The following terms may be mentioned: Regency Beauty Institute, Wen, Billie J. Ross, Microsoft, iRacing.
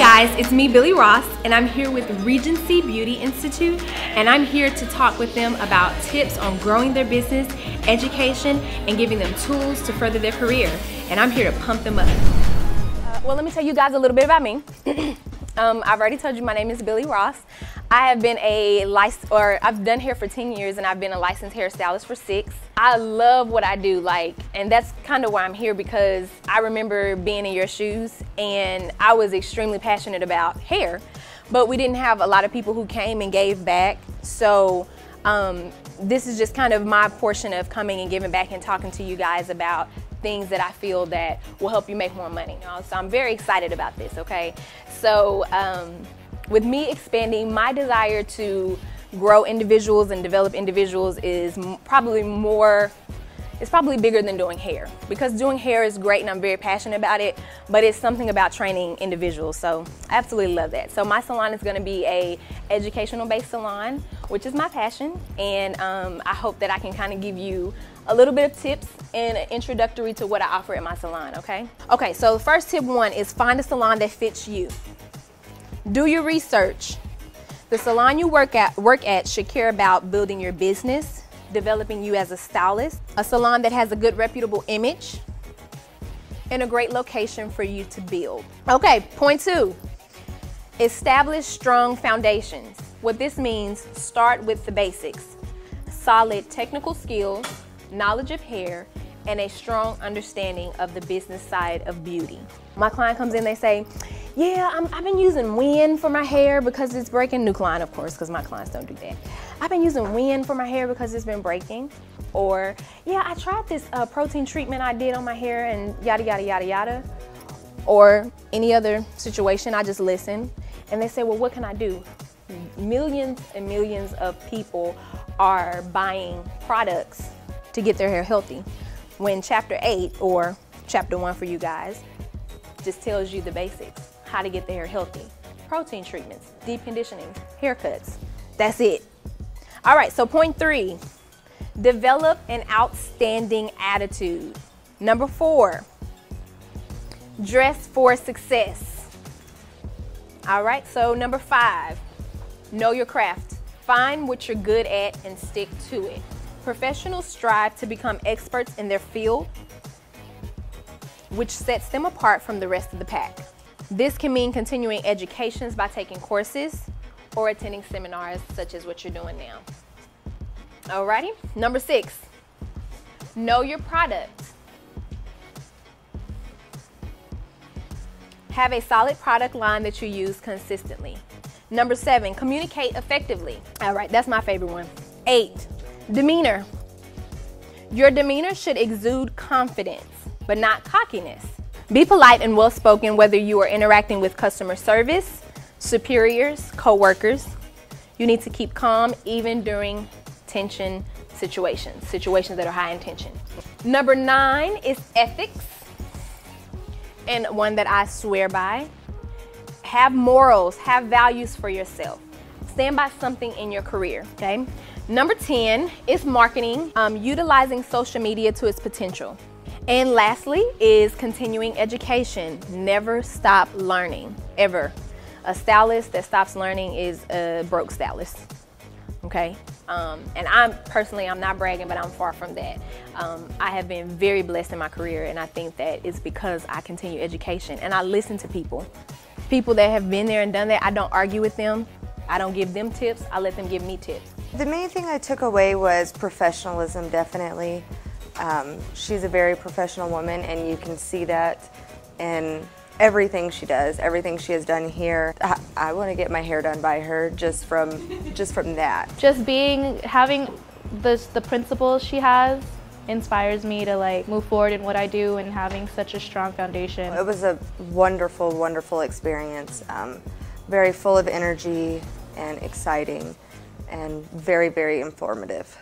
guys, it's me, Billie Ross, and I'm here with Regency Beauty Institute, and I'm here to talk with them about tips on growing their business, education, and giving them tools to further their career. And I'm here to pump them up. Well, let me tell you guys a little bit about me. I've already told you my name is Billie Ross. I've done hair for 10 years, and I've been a licensed hairstylist for 6. I love what I do, and that's kind of why I'm here, because I remember being in your shoes, and I was extremely passionate about hair, but we didn't have a lot of people who came and gave back. So this is just kind of my portion of coming and giving back and talking to you guys about things that I feel that will help you make more money. So I'm very excited about this, okay? So with me expanding, my desire to grow individuals and develop individuals is probably more, it's probably bigger than doing hair. Because doing hair is great and I'm very passionate about it, but it's something about training individuals. So I absolutely love that. So my salon is gonna be a educational-based salon, which is my passion. And I hope that I can kind of give you a little bit of tips and an introductory to what I offer at my salon, okay? Okay, so first tip 1 is find a salon that fits you. Do your research. The salon you work at should care about building your business, developing you as a stylist, a salon that has a good reputable image, and a great location for you to build. Okay, point 2, establish strong foundations. What this means, start with the basics, solid technical skills, knowledge of hair, and a strong understanding of the business side of beauty. My client comes in, they say, yeah, I've been using Wen for my hair because it's breaking. New client, of course, because my clients don't do that. I've been using Wen for my hair because it's been breaking. Or, yeah, I tried this protein treatment I did on my hair and yada, yada, yada, yada. Or any other situation, I just listen. And they say, well, what can I do? Millions and millions of people are buying products to get their hair healthy. When chapter 8, or chapter 1 for you guys, just tells you the basics. How to get the hair healthy, protein treatments, deep conditioning, haircuts. That's it. All right, so point 3, develop an outstanding attitude. Number 4, dress for success. All right, so number 5, know your craft. Find what you're good at and stick to it. Professionals strive to become experts in their field, which sets them apart from the rest of the pack. This can mean continuing educations by taking courses or attending seminars such as what you're doing now. Alrighty, number 6, know your product. Have a solid product line that you use consistently. Number 7, communicate effectively. Alright, that's my favorite one. 8, demeanor. Your demeanor should exude confidence, but not cockiness. Be polite and well-spoken whether you are interacting with customer service, superiors, co-workers. You need to keep calm even during tension situations, situations that are high in tension. Number 9 is ethics, and one that I swear by. Have morals, have values for yourself. Stand by something in your career, okay? Number 10 is marketing, utilizing social media to its potential. And lastly is continuing education. Never stop learning, ever. A stylist that stops learning is a broke stylist, okay? And I'm not bragging, but I'm far from that. I have been very blessed in my career, and I think that it's because I continue education and I listen to people that have been there and done that. I don't argue with them. I don't give them tips. I let them give me tips. The main thing I took away was professionalism, definitely. She's a very professional woman, and you can see that in everything she does, everything she has done here. I want to get my hair done by her just from that. Just having the principles she has inspires me to move forward in what I do, and having such a strong foundation. It was a wonderful, wonderful experience. Very full of energy and exciting, and very, very informative.